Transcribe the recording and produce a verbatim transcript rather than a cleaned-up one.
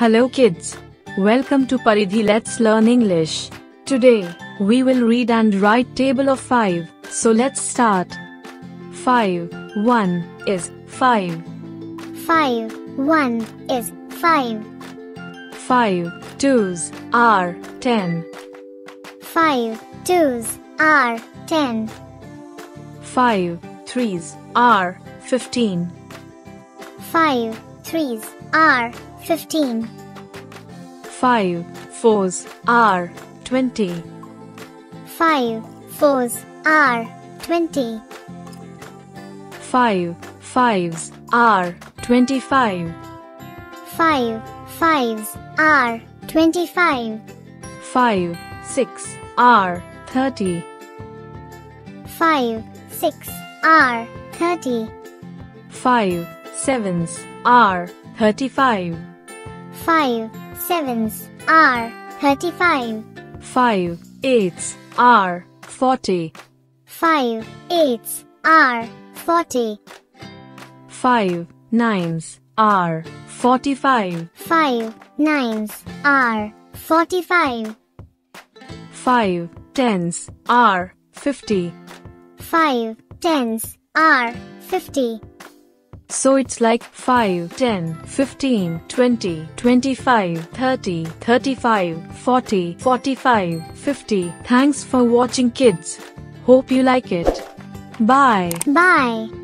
Hello kids. Welcome to Paridhi Let's Learn English. Today, we will read and write table of five. So let's start. five. one is five. five. one is five. five. twos are ten. five. twos are ten. five. threes are fifteen. five. threes are fifteen. five. fours are twenty. five. fours are twenty. five. fives are twenty-five. five. fives are twenty-five. five. six are thirty. five. six are thirty. five. sevens are thirty-five. five. sevens are thirty-five. five. eights are forty. five. eights are forty. five. nines are forty-five. five. nines are forty-five. five. tens are fifty. five. tens are fifty. So it's like five, ten, fifteen, twenty, twenty-five, thirty, thirty-five, forty, forty-five, fifty. Thanks for watching, kids. Hope you like it. Bye. Bye.